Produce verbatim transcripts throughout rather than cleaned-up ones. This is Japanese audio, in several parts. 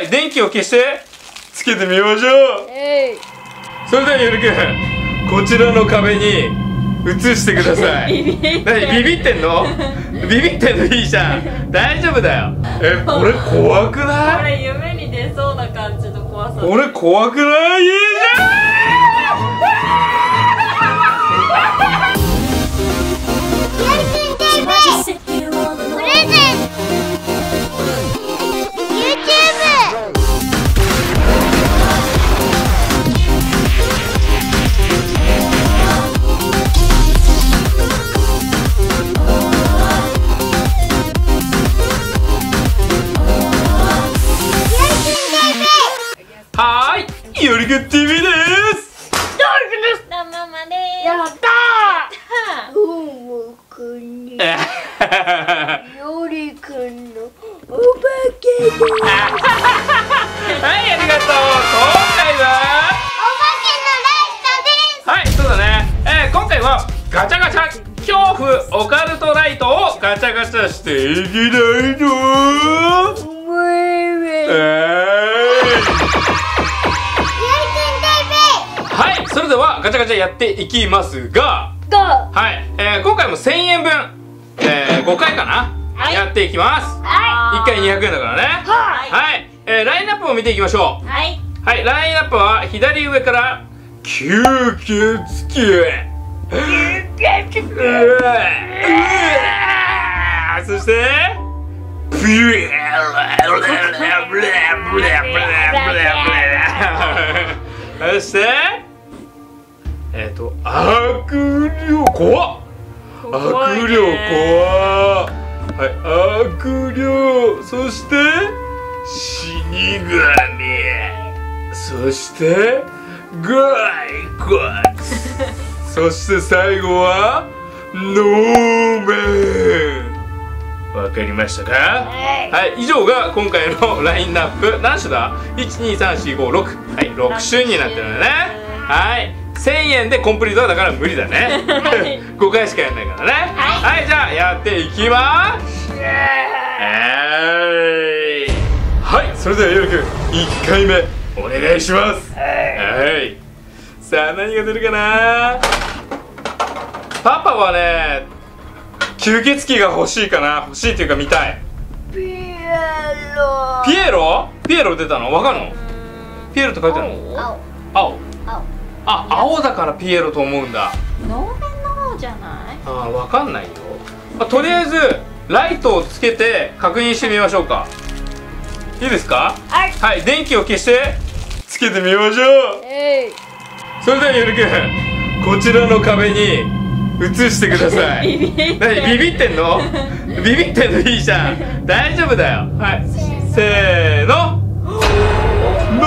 はい、電気を消してつけてみましょう。えい。それではゆるくん、こちらの壁に映してください。ビビってんのビビってんのいいじゃん。大丈夫だよ。え、これ怖くない？これ夢に出そうな感じの怖さ。これ怖くない？いいじゃん。よりぐ ティーブイ です。やったー。どーもくんによりくんのおばけです。はい、ありがとう。今回はおばけのライトです。はい、そうだね。えー、今回はガチャガチャ恐怖オカルトライトをガチャガチャしていけないのー。それではガチャガチャやっていきますが、はい、えー、今回もせんえんぶん、えー、ごかいかな、はい、やっていきます。はい、いっかいにひゃくえんだからね。はい、はい、えー、ラインナップを見ていきましょう。はい、はい、ラインナップは左上からきゅうきゅうきゅう、そしてそしてえっと、悪霊怖っ、悪霊怖っ、はい、悪霊、そして死神、そして骸骨そして最後は能面。わかりましたか？はい、はい、以上が今回のラインナップ。何種だ ？いち、に、さん、よん、ご、ろく、はい、ろくしゅになってるんだね。はい、せんえんでコンプリートはだから無理だね。ごかいしかやんないからね。はい、はい、じゃあやっていきまーす。はい、それではよるくんいっかいめお願いします。はい、さあ何が出るかな。パパはね、吸血鬼が欲しいかな。欲しいっていうか見たい。ピエロ、ピエロ、ピエロ出たのわかるの？ピエロって書いてあるの？青、青、あ、青だからピエロと思うんだ。能面の方じゃない？ああ、わかんないよ。まあ、とりあえずライトをつけて確認してみましょうか。いいですか？はい、はい、電気を消してつけてみましょう。えー、それではゆるくん、こちらの壁に映してください。ビビってんの？ビビってんのいいじゃん。大丈夫だよ。はい、せーの。能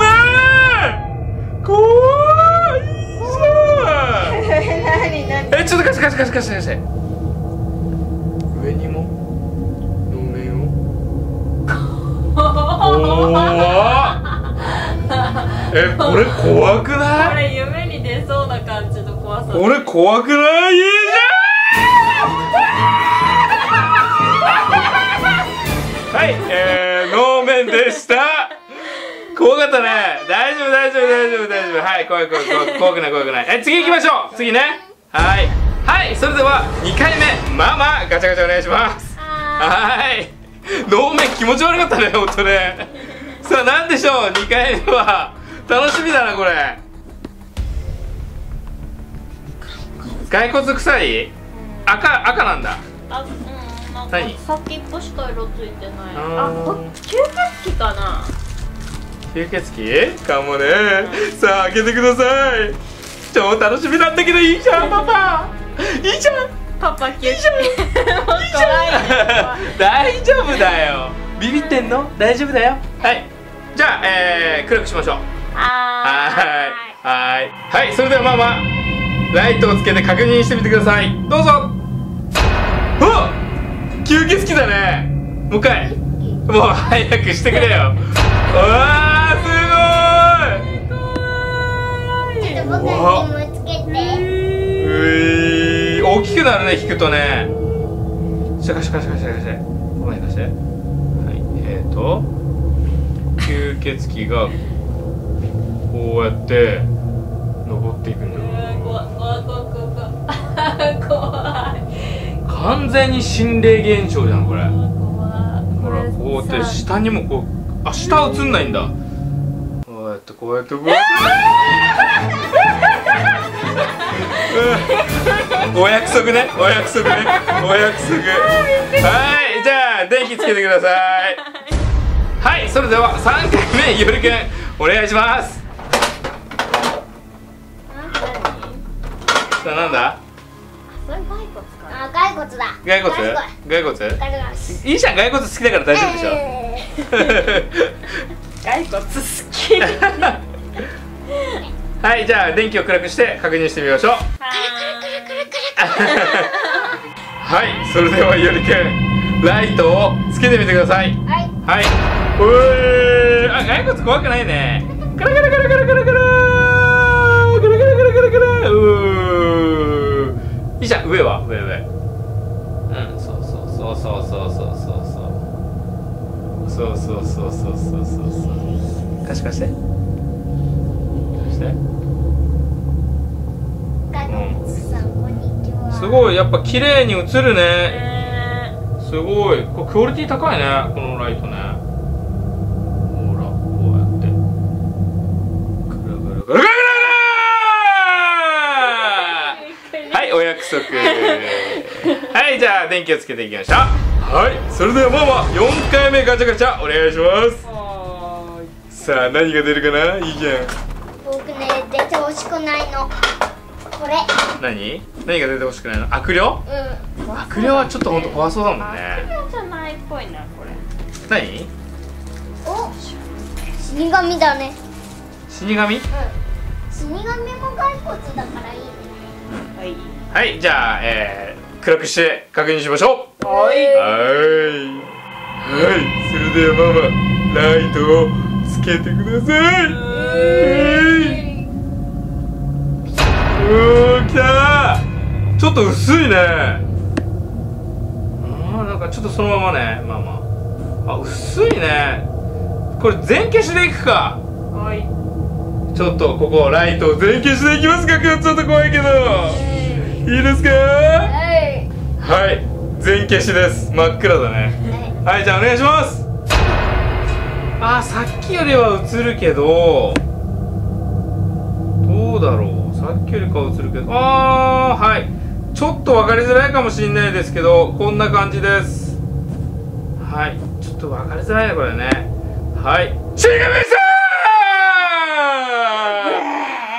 面。こう。え、ちょっと貸して貸して貸して貸して貸して。上にも能面を。え、これ怖くない？これ夢に出そうな感じの怖さ。これ怖くない？いいじゃん。はい、えー、能面でした。怖かったね。大丈夫大丈夫大丈夫大丈夫。はい、怖い怖い怖い、怖くない怖くない。え、次行きましょう。次ね。はい、はい、それではにかいめ、ママガチャガチャお願いします。はーい、能面気持ち悪かったね、ほんとね。さあ何でしょう、にかいめは。楽しみだなこれ。骸骨臭い。赤、赤なんだ。あ、うん、なんか先っぽしか色ついてない。あ、これ吸血鬼かな。吸血鬼かもね、うん、さあ開けてください。超楽しみなんだけど。いいじゃんパパ、いいじゃんパパ、いいじゃんいいじゃん大丈夫だよ。ビビってんの大丈夫だよ。はい、じゃあ、えー、暗くしましょう。はーい、はーい、はい、それではママライトをつけて確認してみてください。どうぞ。あっ、吸血鬼だね。もう一回、もう早くしてくれよ。うわー、すごい。僕にもつけて。うい、大きくなるね、引くとね。シャカシャカシャカシャカシャカ、ごめんなさい。はい、えーと血鬼がこうやって登っていくんだよ。完全に心霊現象じゃんこれ。ほらこうやって下にもこう、あ、下映んないんだ。こうやってこうやってこうやってお約束ね、お約束ね、お約束。はい、じゃあ電気つけてください。はい、それではさんかいめよりくんお願いします。さあ、なんだ骸骨だ。骸骨？骸骨？いいじゃん、骸骨好きだから大丈夫でしょ。骸骨好き。はい、じゃあ電気を暗くして確認してみましょう。はい、それではよりくんライトをつけてみてください。はい。はい。うー、あ、骸骨怖くないね。カラカラカラカラカラカラカラカラカラカラカラ。うー。いいじゃん、上は上上。うん、そうそうそうそうそうそうそうそうそうそうそうそうそうそう。貸し貸して。貸して。うん。すごい、やっぱ綺麗に映るね。すごい、これクオリティ高いね、このライトね。ほら、こうやって。ぐるぐるぐるぐるぐる。はい、お約束。はい、じゃあ電気をつけていきましょう。はい、それではママよんかいめガチャガチャお願いします。さあ何が出るかな。いいじゃん。僕ね、出てほしくないのこれ。何何が出てほしくないの。悪霊。うん、悪霊はちょっとほんと怖そうだもんね。悪霊じゃないっぽいなこれ。何。お、死神だね。死神。うん、死神も骸骨だからいいね。はい、はい、じゃあえー暗くして確認しましょう。はい、はい、それではママライトをつけてください。うー、きたー。ちょっと薄いね。あー、なんかちょっとそのままねママ。あ、薄いねこれ。全消しでいくか。はい、ちょっとここライトを全消しでいきますか。ちょっと怖いけどいいですか。はい、全消しです。真っ暗だね。はい、はい、じゃあお願いします。あー、さっきよりは映るけどどうだろう。さっきよりかは映るけど、あー、はい、ちょっと分かりづらいかもしれないですけどこんな感じです。はい、ちょっと分かりづらいねこれね。はい、死神さ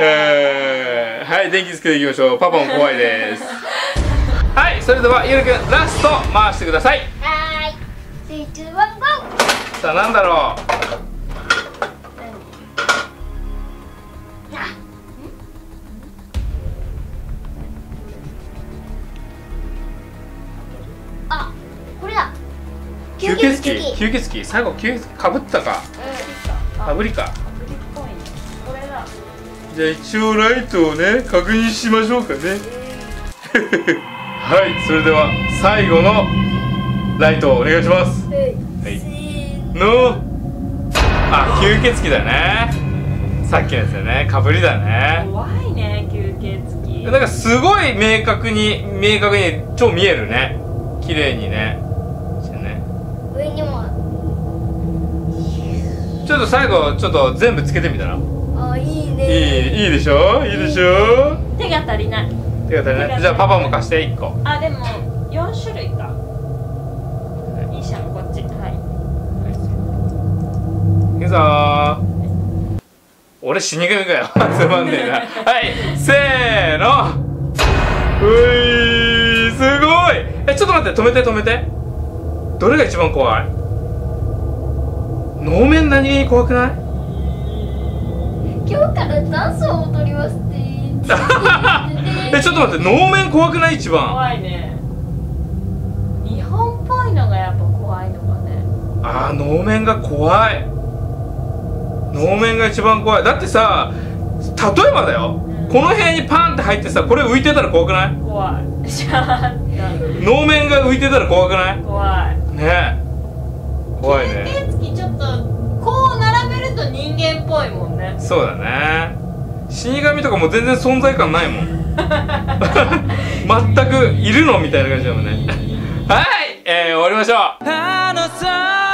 ん、えー、はい、電気つけていきましょう。パパも怖いです。はい、それではゆるくんラスト回してください。はーい、スリー、ツー、ワン、ゴー。さあ、なんだろう。あ、これだ。吸血鬼。吸血鬼、最後吸血鬼かぶったか。かぶりか。これだ。じゃあ一応ライトをね確認しましょうかね。えーはい、それでは最後のライトをお願いします。はい、のあ、吸血鬼だね。さっきのやつだね、かぶりだね。怖いね、吸血鬼。なんかすごい明確に、明確に超見えるね。綺麗にね。上にもちょっと最後、ちょっと全部つけてみたら。あ、いいね。いい、いいでしょ、いいでしょ。手が足りない。じゃあパパも貸していっこ。あ、でもよんしゅるいか。いいじゃん、こっち。はい、いくぞー。俺死神かよ。つまんねえな。はい、せーの。ういー、すごい。え、ちょっと待って、止めて止めて。どれが一番怖い。能面何気に怖くない。今日からダンスを踊りますってえ、ちょっと待って、能面怖くない。一番怖いね。日本っぽいのがやっぱ怖いのかね。ああ、能面が怖い。能面が一番怖い。だってさ、例えばだよ、うん、この辺にパンって入ってさ、これ浮いてたら怖くない。怖い。能面が浮いてたら怖くない。怖いね。怖いね。吸血鬼ちょっとこう並べるないもんね。そうだね、死神とかも全然存在感ないもん全くいるのみたいな感じだもんねはい、えー、終わりましょう。あの空へ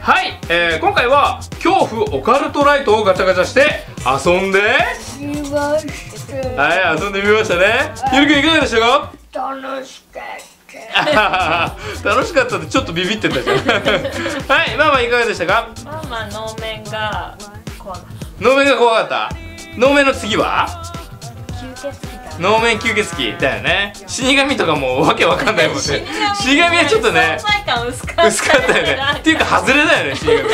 はい、えー、今回は恐怖オカルトライトをガチャガチャして遊んでみました。はい、遊んでみましたね。ゆるくんいかがでしたか？楽しかった。楽しかったってちょっとビビってたじゃん。はい、ママいかがでしたか？ママ能面が怖かった。能面が怖かった。能面の次は？吸血鬼。能面吸血鬼だよね。死神とかもうわけわかんないもんね。死神はちょっとね、薄かったよね。っていうか外れだよね、死神ね。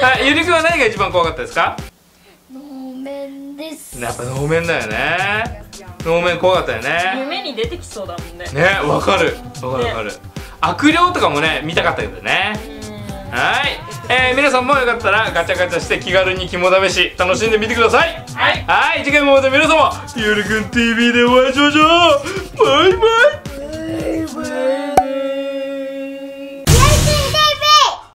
はい、ゆりくんは何が一番怖かったですか？能面です。やっぱ能面だよね。能面怖かったよね。夢に出てきそうだもんね。ね、わかる。わかるわかる。悪霊とかもね、見たかったけどね。はい、えー、皆さんもよかったらガチャガチャして気軽に肝試し楽しんでみてください。はい、はい、次回もまた皆様ゆるくん ティーブイ でお会いしましょう。バイバイ。